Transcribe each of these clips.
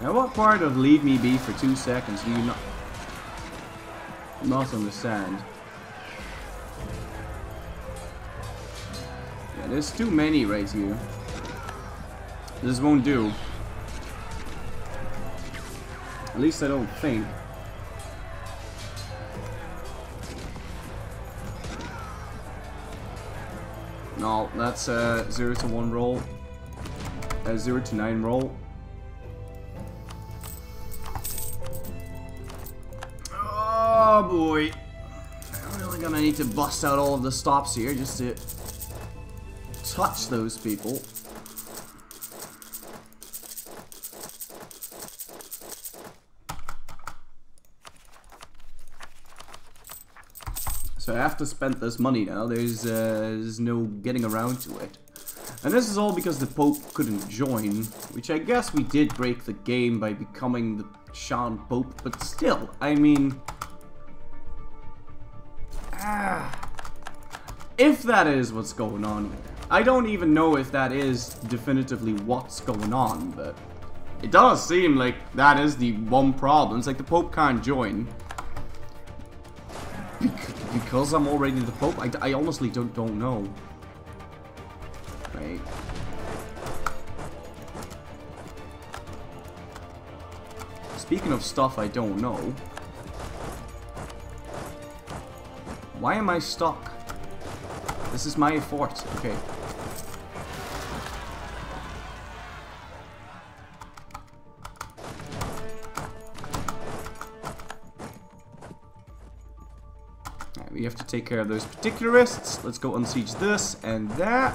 And what part of leave me be for 2 seconds do you not understand? Yeah, there's too many right here. This won't do. At least I don't think. No, that's a 0-1 roll. A 0-9 roll. Oh boy. I'm really gonna need to bust out all of the stops here just to touch those people. So I have to spend this money now. There's no getting around to it. And this is all because the Pope couldn't join, which I guess we did break the game by becoming the Shan Pope, but still, I mean... if that is what's going on, I don't even know if that is definitively what's going on, but it does seem like that is the one problem. It's like the Pope can't join. Because I'm already the Pope? I honestly don't know. Right. Speaking of stuff I don't know... why am I stuck? This is my fort. Okay. We have to take care of those particularists. Let's go unsiege this and that.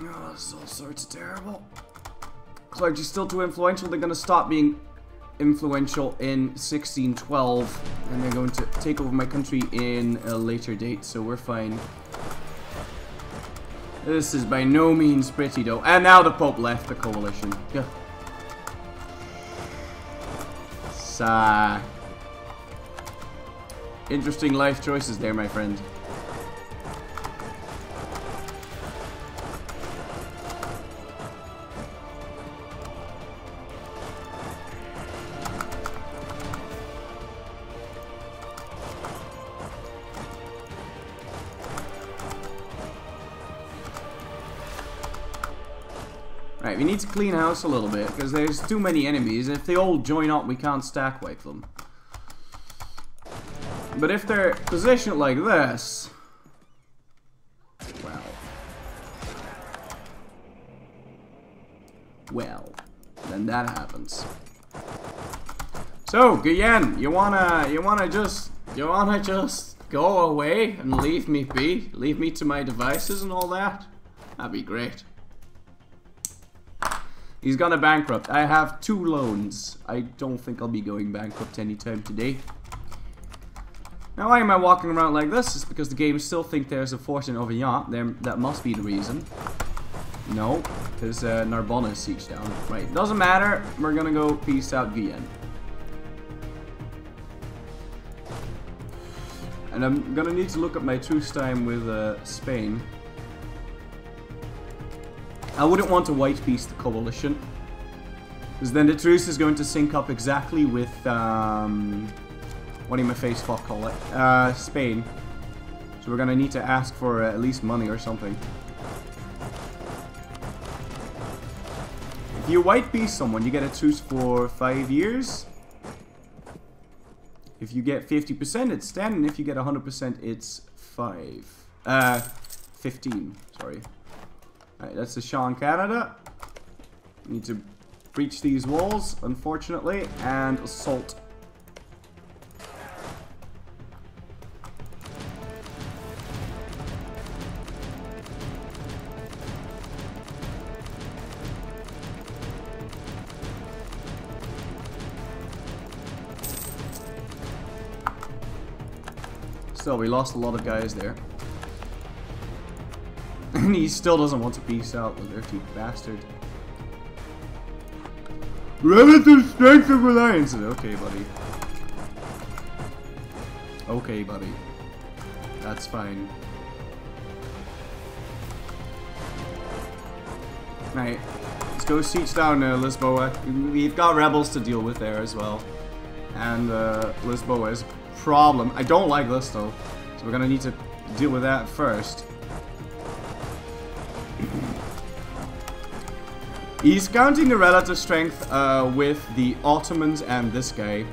Oh, this is all sorts of terrible. Clergy's still too influential. They're going to stop being influential in 1612. And they're going to take over my country in a later date. So we're fine. This is by no means pretty though. And now the Pope left the coalition. Yeah. Interesting life choices there, my friend. We need to clean house a little bit, because there's too many enemies, and if they all join up, we can't stack wipe them. But if they're positioned like this... well... well, then that happens. So, Guyenne, you wanna just go away and leave me be? Leave me to my devices and all that? That'd be great. He's gonna bankrupt. I have 2 loans. I don't think I'll be going bankrupt anytime today. Now why am I walking around like this? It's because the game still think there's a fort in Orléans. That must be the reason. No, because Narbonne is sieged down. Right, doesn't matter. We're gonna go peace out Guyenne. And I'm gonna need to look at my truce time with Spain. I wouldn't want to white piece the coalition, because then the truce is going to sync up exactly with Spain. So we're gonna need to ask for at least money or something. If you white piece someone, you get a truce for 5 years. If you get 50%, it's 10, and if you get 100%, it's 15. Sorry. Alright, that's the Shan Canada. Need to breach these walls, unfortunately, and assault. Still, we lost a lot of guys there. He still doesn't want to peace out with their two bastard. Relative strength of reliance. Okay, buddy. Okay, buddy. That's fine. night. Let's go siege down Lisboa. We've got rebels to deal with there as well. And Lisboa is a problem. I don't like this though. So we're gonna need to deal with that first. He's counting the relative strength with the Ottomans and this guy.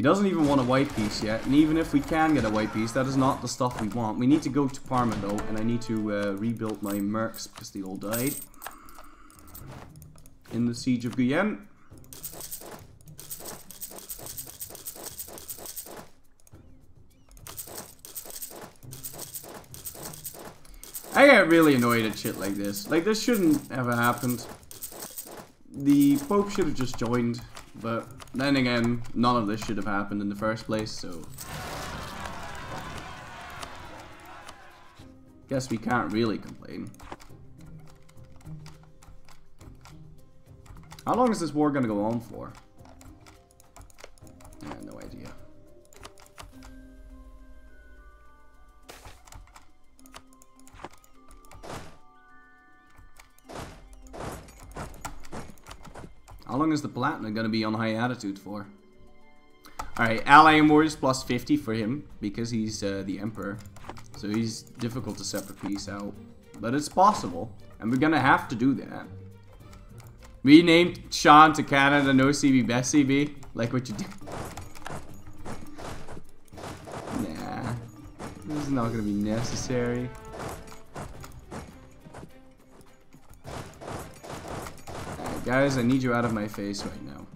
He doesn't even want a white piece yet, and even if we can get a white piece, that is not the stuff we want. We need to go to Parma though, and I need to rebuild my mercs because they all died in the siege of Guillen. I get really annoyed at shit like this. Like, this shouldn't have happened. The Pope should have just joined, but then again, none of this should have happened in the first place, so guess we can't really complain. How long is this war gonna go on for? I have no idea. How long is the Palatinate going to be on high attitude for? Alright, allying warriors plus 50 for him, because he's the Emperor. So he's difficult to separate peace out. But it's possible, and we're going to have to do that. Renamed Shan to Canada, no CB, best CB. Like what you do. Nah, this is not going to be necessary. Guys, I need you out of my face right now.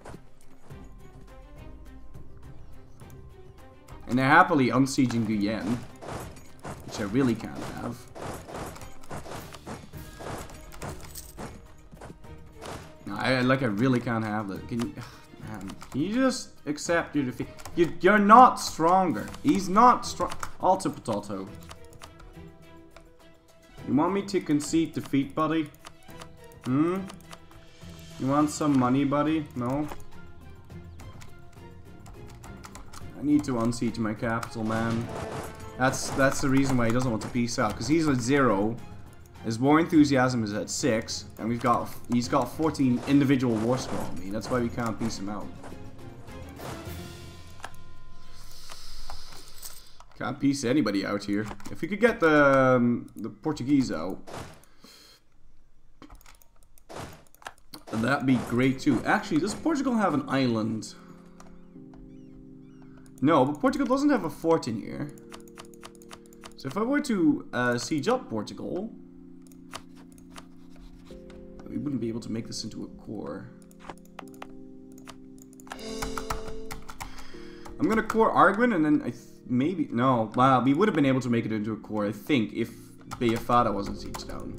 And they're happily unsieging Guyenne, which I really can't have. No, I really can't have that. Can you, man, can you just accept your defeat? You're not stronger. He's not strong. Alto potato. You want me to concede defeat, buddy? Hmm? You want some money, buddy? No? I need to unseat my capital, man. That's the reason why he doesn't want to peace out, because he's at 0. His war enthusiasm is at 6, and he's got 14 individual war score on me. That's why we can't peace him out. Can't peace anybody out here. If we could get the Portuguese out, that'd be great too. Actually, does Portugal have an island? No, but Portugal doesn't have a fort in here. So if I were to siege up Portugal, we wouldn't be able to make this into a core. I'm gonna core Arguin, and then maybe no. Wow, we would have been able to make it into a core, I think, if Bijafada wasn't sieged down.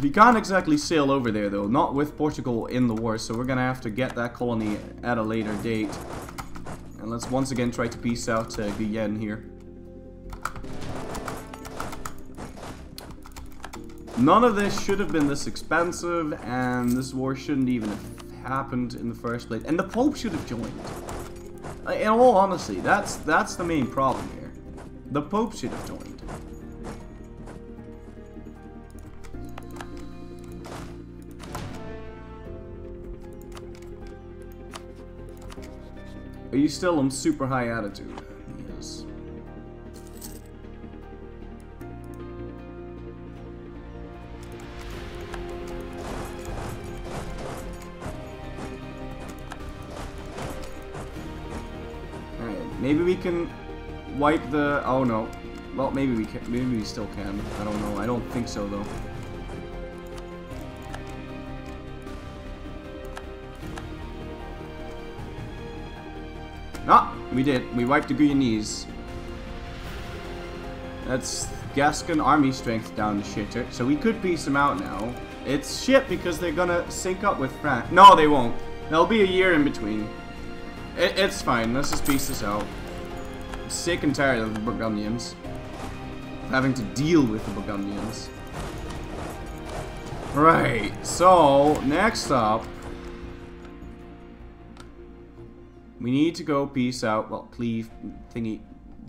We can't exactly sail over there though, not with Portugal in the war, so we're gonna have to get that colony at a later date. And let's once again try to peace out Guyenne here. None of this should have been this expensive, and this war shouldn't even have happened in the first place. And the Pope should have joined. In all honesty, that's the main problem here. The Pope should have joined. Are you still on super high attitude? Yes. Alright, maybe we can wipe the... Oh no. Well, maybe we can. Maybe we still can. I don't know. I don't think so though. Ah, we did. We wiped the Guyanese. That's Gascon army strength down the shitter. So we could piece them out now. It's shit because they're gonna sync up with France. No, they won't. There'll be a year in between. It's fine. Let's just piece this out. sick and tired of the Burgundians. Having to deal with the Burgundians. Right, so next up, we need to go peace out, well, Cleave, thingy,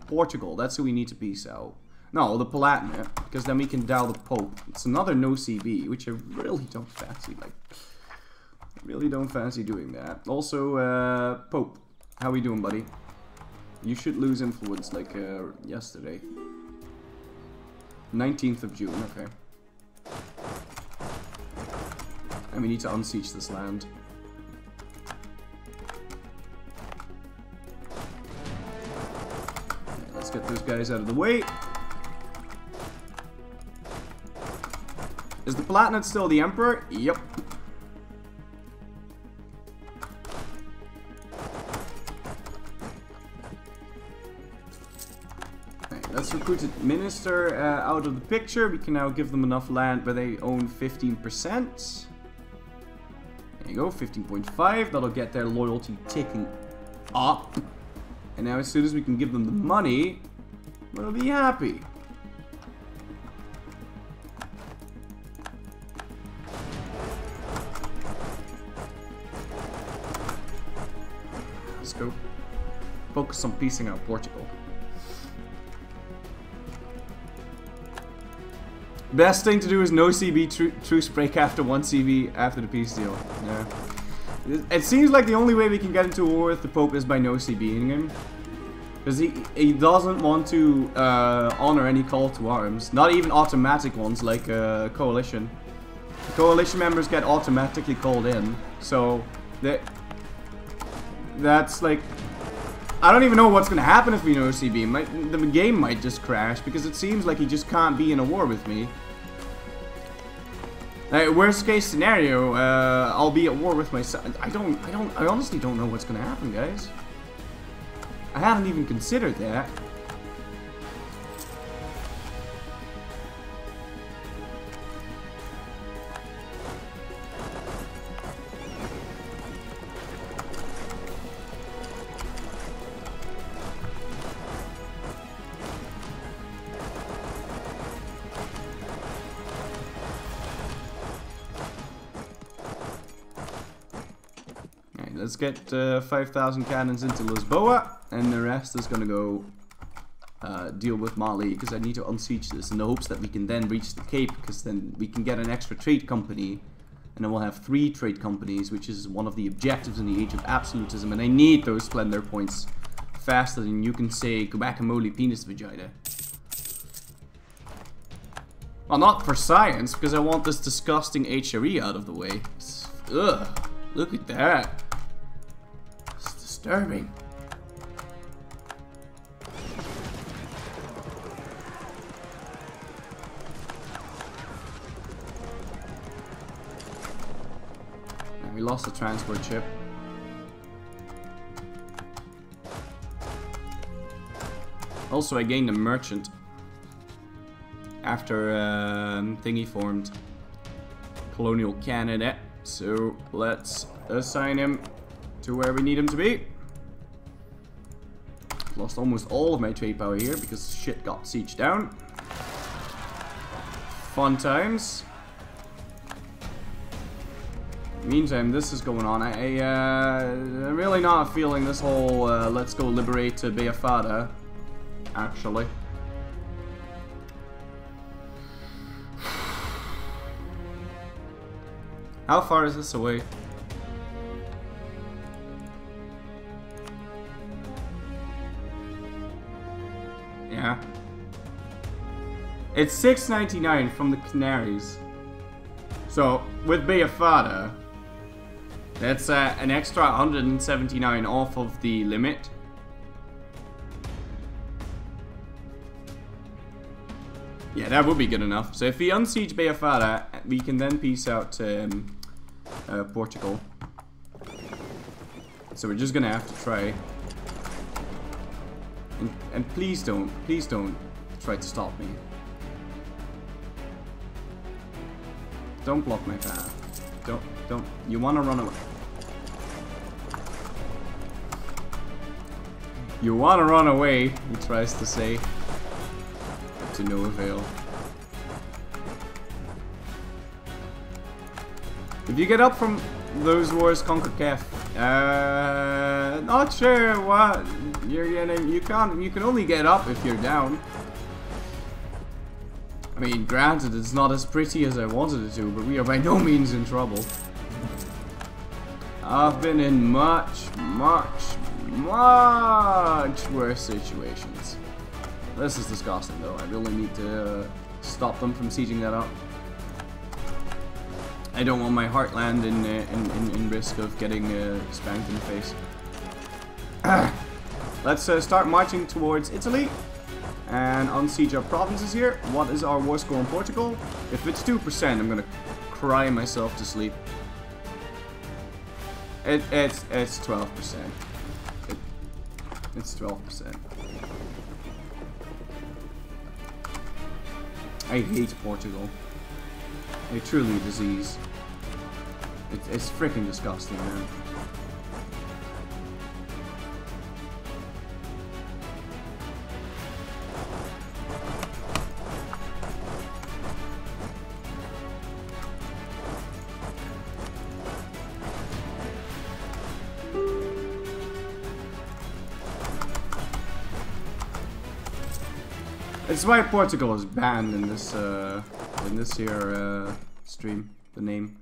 Portugal, that's who we need to peace out. No, the Palatinate, because then we can dial the Pope. It's another no CB, which I really don't fancy, like, really don't fancy doing that. Also, Pope, how we doing, buddy? You should lose influence, like, yesterday. 19th of June, okay. And we need to unsiege this land. Okay, let's get those guys out of the way. Is the Palatinate still the Emperor? Yep. Okay, let's recruit the minister out of the picture. We can now give them enough land where they own 15%. There you go, 15.5. That'll get their loyalty ticking up. And now as soon as we can give them the money, we'll be happy. Let's go focus on piecing out Portugal. Best thing to do is no CB truce break after one CB after the peace deal. Yeah. It seems like the only way we can get into a war with the Pope is by no CBing him. Because he doesn't want to honor any call to arms. Not even automatic ones like coalition. The coalition members get automatically called in. So that's like... I don't even know what's going to happen if we know CB. The game might just crash because it seems like he just can't be in a war with me. Worst case scenario, I'll be at war with myself. I honestly don't know what's going to happen, guys. I haven't even considered that. Let's get 5,000 cannons into Lisboa, and the rest is gonna go deal with Mali, because I need to unsiege this in the hopes that we can then reach the Cape, because then we can get an extra trade company, and then we'll have 3 trade companies, which is one of the objectives in the Age of Absolutism, and I need those splendor points faster than you can say guacamole penis vagina. Well, not for science, because I want this disgusting HRE out of the way. Ugh, look at that. Disturbing. And we lost the transport ship. Also, I gained a merchant after thingy formed Colonial Canada. So let's assign him to where we need him to be. Lost almost all of my trade power here because shit got sieged down. Fun times. Meantime, this is going on. I'm really not feeling this whole let's go liberate Bijafada, actually. How far is this away? Yeah. It's 699 from the Canaries. So, with Bijafada, that's an extra 179 off of the limit. Yeah, that would be good enough. So if we unsiege Bijafada, we can then peace out Portugal. So we're just gonna have to try. And please don't try to stop me. Don't block my path. Don't. You wanna run away. You wanna run away, he tries to say. To no avail. If you get up from those wars, conquer Kef. Not sure what you're getting. You can only get up if you're down. I mean, granted, it's not as pretty as I wanted it to, but we are by no means in trouble. I've been in much worse situations. This is disgusting, though. I really need to stop them from sieging that up. I don't want my heartland in risk of getting spanked in the face. Let's start marching towards Italy and unsiege our provinces here. What is our war score in Portugal? If it's 2%, I'm gonna cry myself to sleep. It's 12%. It's 12%. I hate Portugal. They're truly a disease. It's freaking disgusting, man. That's why Portugal is banned in this here stream. The name,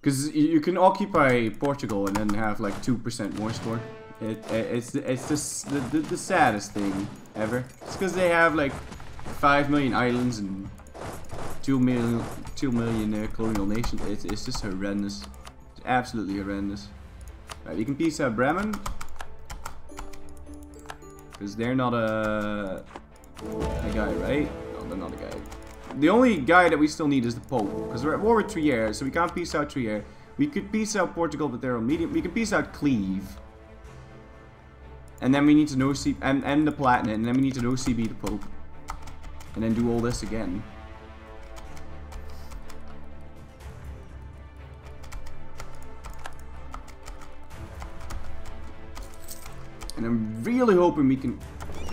because you can occupy Portugal and then have like 2% war score. It's the saddest thing ever. It's because they have like 5 million islands and 2 million colonial nations. It's just horrendous. It's absolutely horrendous. Right, you can peace out Bremen. Because they're not a guy, right? No, they're not a guy. The only guy that we still need is the Pope. Because we're at war with Trier, so we can't peace out Trier. We could peace out Portugal, but they're a medium. We can peace out Cleave. And then we need to and the Palatinate, and then we need to OCB the Pope. And then do all this again. And I'm really hoping we can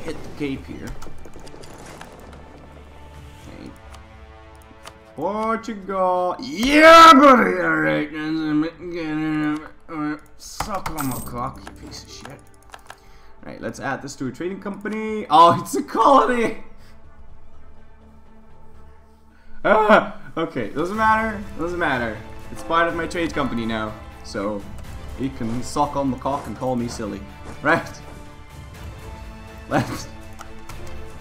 hit the Cape here. Okay. Portugal. Yeah, buddy! Alright, suck on my cock, you piece of shit. Alright, let's add this to a trading company. Oh, it's a colony! Okay, doesn't matter. Doesn't matter. It's part of my trade company now. So, you can suck on my cock and call me silly. Right. Left.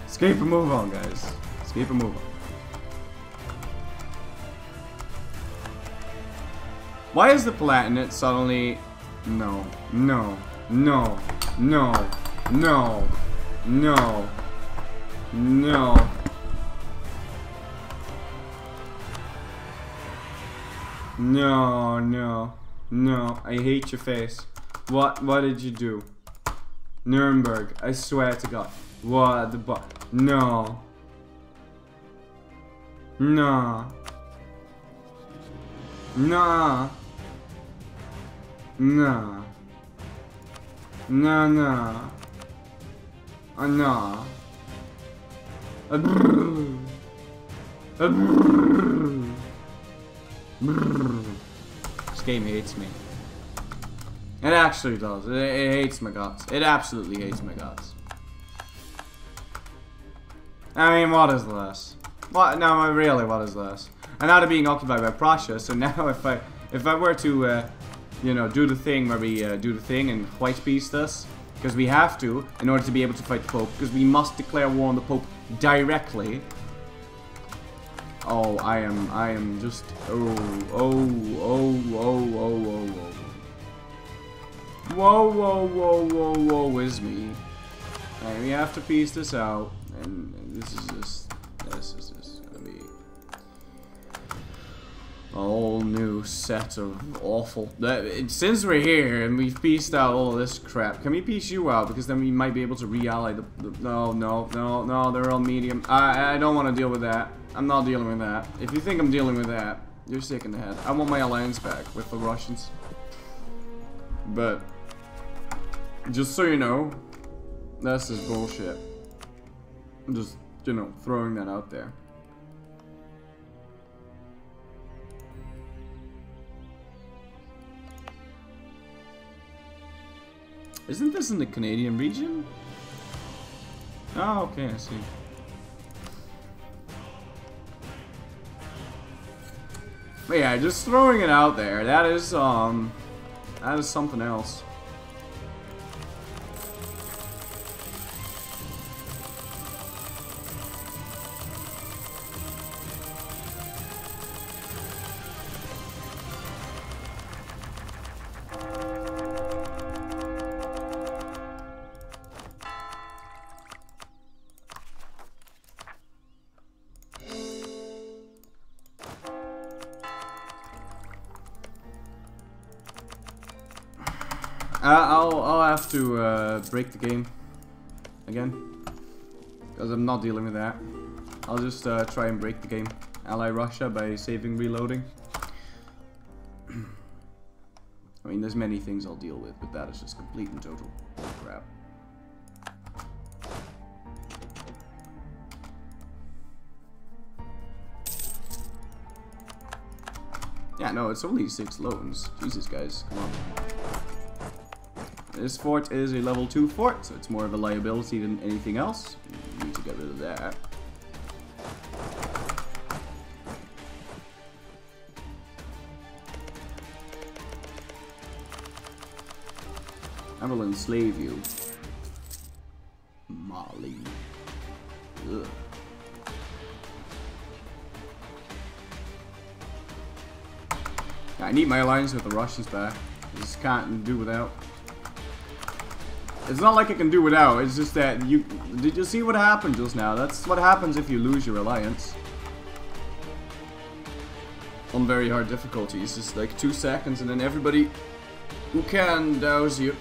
Escape and move on, guys. Escape and move on. Why is the Palatinate suddenly... No. No. No. No. No. No. No. No. No. No. I hate your face. What did you do? Nuremberg, I swear to God. What the bu- No. Nah. Nah. Nah. Nah, nah. Nah. Brrrr. Brrrr. Brrrr. This game hates me. It actually does. It hates my guts. It absolutely hates my guts. I mean, what is this? What? No, really, what is this? And now they're being occupied by Prussia, so now if I were to, you know, do the thing where we do the thing and white piece this, because we have to in order to be able to fight the Pope, because we must declare war on the Pope directly. Oh, I am just, oh. Whoa, whoa, whoa, whoa, whoa is me. Alright, we have to piece this out. And this is just gonna be a whole new set of awful... since we're here and we've pieced out all this crap, can we piece you out? Because then we might be able to re-ally the... No, they're all medium. I don't want to deal with that. I'm not dealing with that. If you think I'm dealing with that, you're sick in the head. I want my alliance back with the Russians. But... Just so you know, that's just bullshit. I'm just, you know, throwing that out there. Isn't this in the Canadian region? Oh, okay, I see. But yeah, just throwing it out there. That is something else. I'll have to break the game again, because I'm not dealing with that. I'll just try and break the game. Ally Russia by saving reloading. I mean, there's many things I'll deal with, but that is just complete and total crap. Yeah, no, it's only 6 loans. Jesus, guys, come on. This fort is a level 2 fort, so it's more of a liability than anything else. We need to get rid of that. I will enslave you. Mali. Ugh. I need my alliance with the Russians back. I just can't do without. It's not like I can do without, it's just that you... Did you see what happened just now? That's what happens if you lose your alliance. On very hard difficulties, just like 2 seconds and then everybody who can douse you.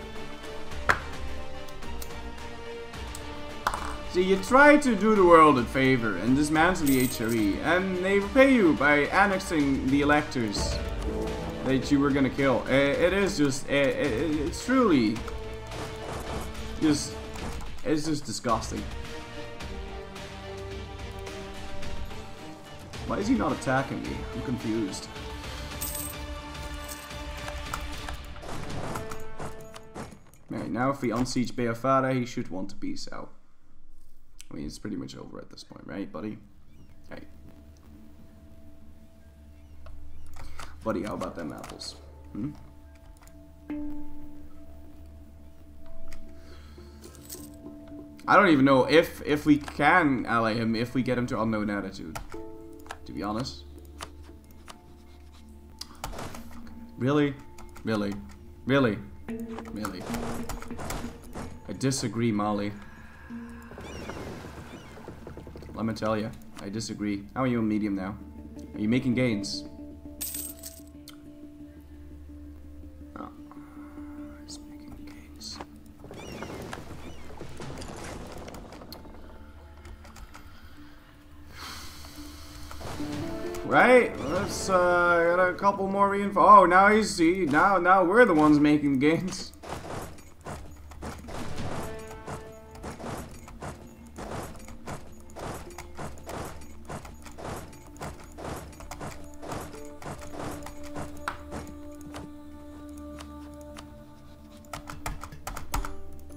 See, you try to do the world a favor and dismantle the HRE, and they repay you by annexing the electors that you were gonna kill. It is just... It's truly... it's just disgusting. Why is he not attacking me? I'm confused. Alright, now if we unsiege Bijafada, he should want to peace out. I mean, it's pretty much over at this point, right, buddy? Hey. Buddy, how about them apples? Hmm? I don't even know if we can ally him, if we get him to unknown attitude, to be honest. Really? Really? Really? Really? I disagree, Mali. Let me tell you, I disagree. How are you on medium now? Are you making gains? Right, let's get a couple more reinforcements. Oh, now you see, now we're the ones making gains.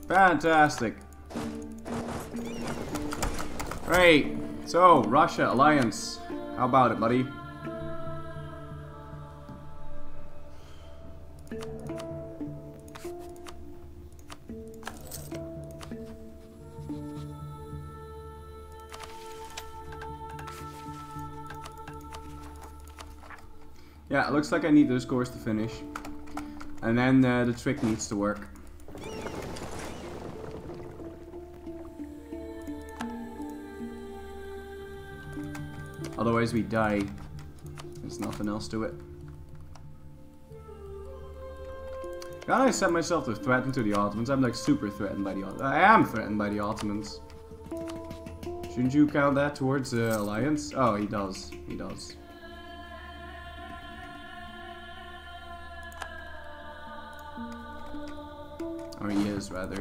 Fantastic. Right, so Russia alliance. How about it, buddy? Yeah, it looks like I need those cores to finish. And then the trick needs to work. Otherwise we die. There's nothing else to it. God, I set myself to threaten to the Ottomans. I'm like super threatened by the Ottomans. I am threatened by the Ottomans. Shouldn't you count that towards the alliance? Oh, he does. He does. Or he is, rather.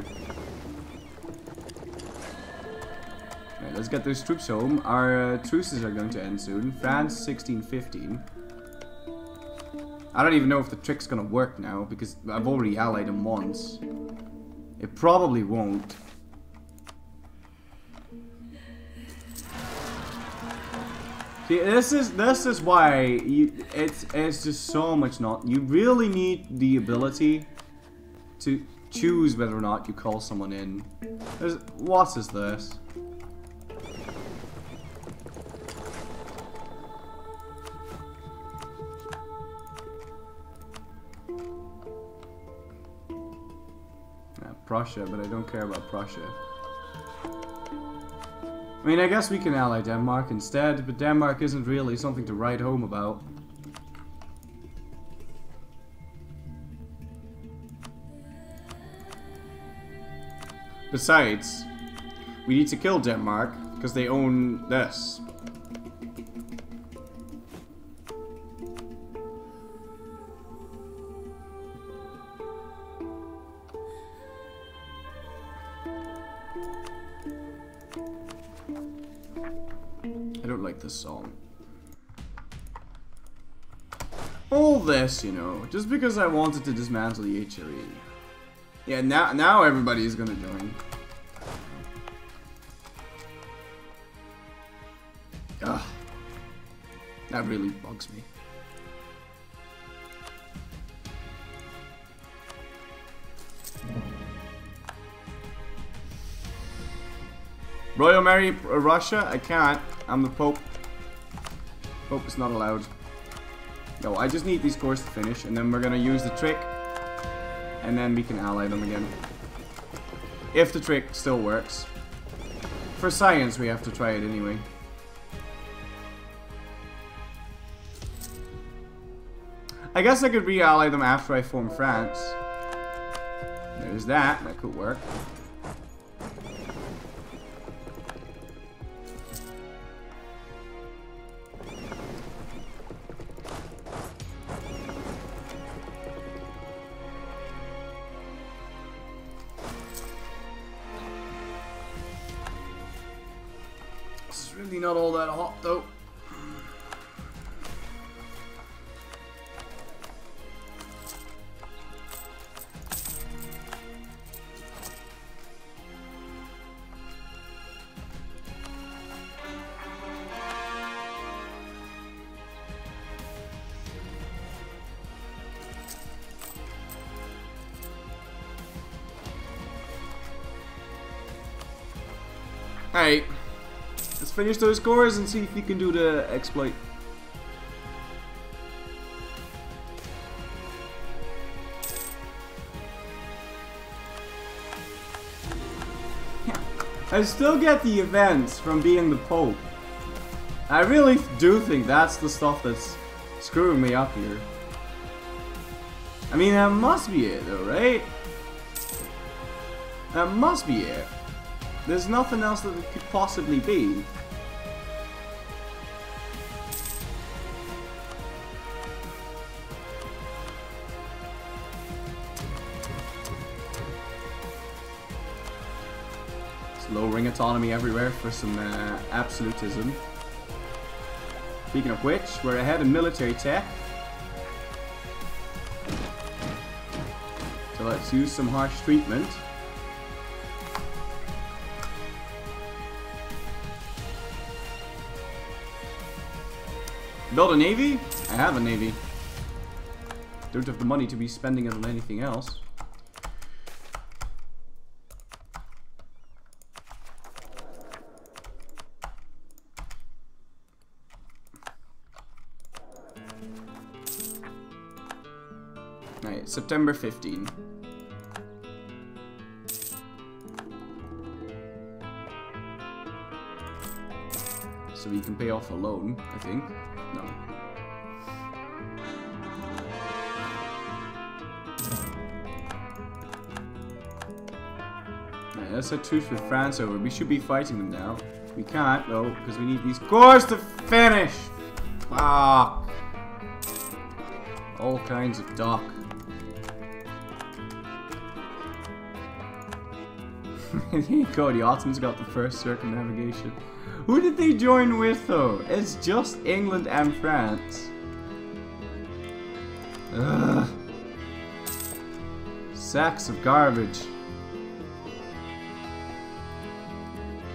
Alright, let's get those troops home. Our truces are going to end soon. France, 1615. I don't even know if the trick's gonna work now, because I've already allied him once. It probably won't. See, this is why it's just so much not. You really need the ability to choose whether or not you call someone in. What is this? Yeah, Prussia, but I don't care about Prussia. I mean, I guess we can ally Denmark instead, but Denmark isn't really something to write home about. Besides, we need to kill Denmark, because they own this. Song. All this, you know, just because I wanted to dismantle the HRE. Yeah, now everybody's gonna join. Ugh. That really bugs me. Royal Mary Russia? I can't. I'm the Pope. Hope it's not allowed. No, I just need these cores to finish, and then we're gonna use the trick, and then we can ally them again. If the trick still works. For science, we have to try it anyway. I guess I could re-ally them after I form France. There's that. That could work. Not all that hot though. All right. Finish those cores and see if you can do the exploit. Yeah. I still get the events from being the Pope. I really do think that's the stuff that's screwing me up here. I mean, that must be it though, right? That must be it. There's nothing else that it could possibly be. Lowering autonomy everywhere for some absolutism. Speaking of which, we're ahead in military tech. So let's use some harsh treatment. Build a navy? I have a navy. Don't have the money to be spending it on anything else. September 15. So we can pay off a loan, I think. No. Alright, that's a truce with France over. We should be fighting them now. We can't, though, because we need these cores to finish! Fuck! All kinds of dock. There you go, the Ottomans got the first circumnavigation. Who did they join with though? It's just England and France. Ugh. Sacks of garbage.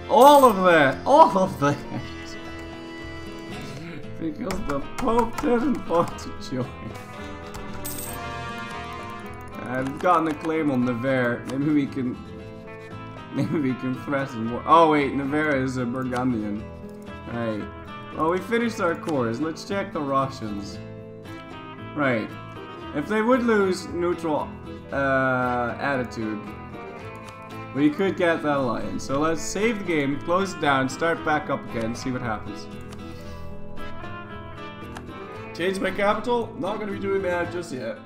All of that! All of that! Because the Pope didn't want to join. I've gotten a claim on Navarre. Maybe we can threaten war. Oh wait, Navarre is a Burgundian. Right. Well, we finished our cores. Let's check the Russians. Right. If they would lose neutral attitude, we could get that alliance. So let's save the game, close it down, start back up again, see what happens. Change my capital? Not gonna be doing that just yet.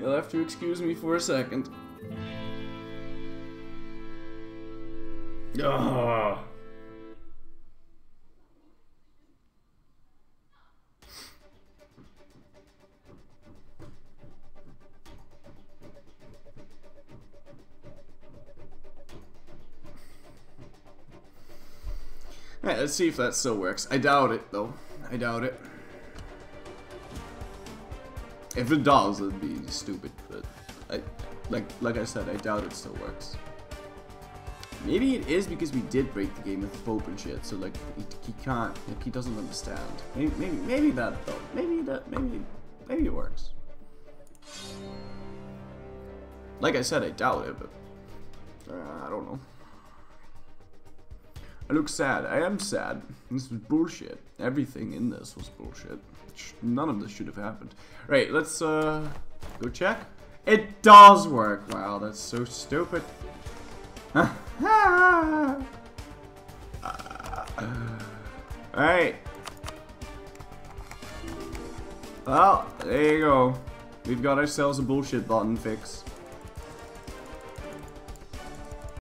You'll have to excuse me for a second. Ugh. Alright, let's see if that still works. I doubt it, though. I doubt it. If it does, it'd be stupid, but like I said, I doubt it still works. Maybe it is because we did break the game with the Pope and shit, so like he can't, like he doesn't understand. Maybe that though. Maybe it works. Like I said, I doubt it, but I don't know. I look sad. I am sad. This was bullshit. Everything in this was bullshit. None of this should have happened. Right, let's go check. It does work. Wow, that's so stupid. Alright. Well, there you go. We've got ourselves a bullshit button fix.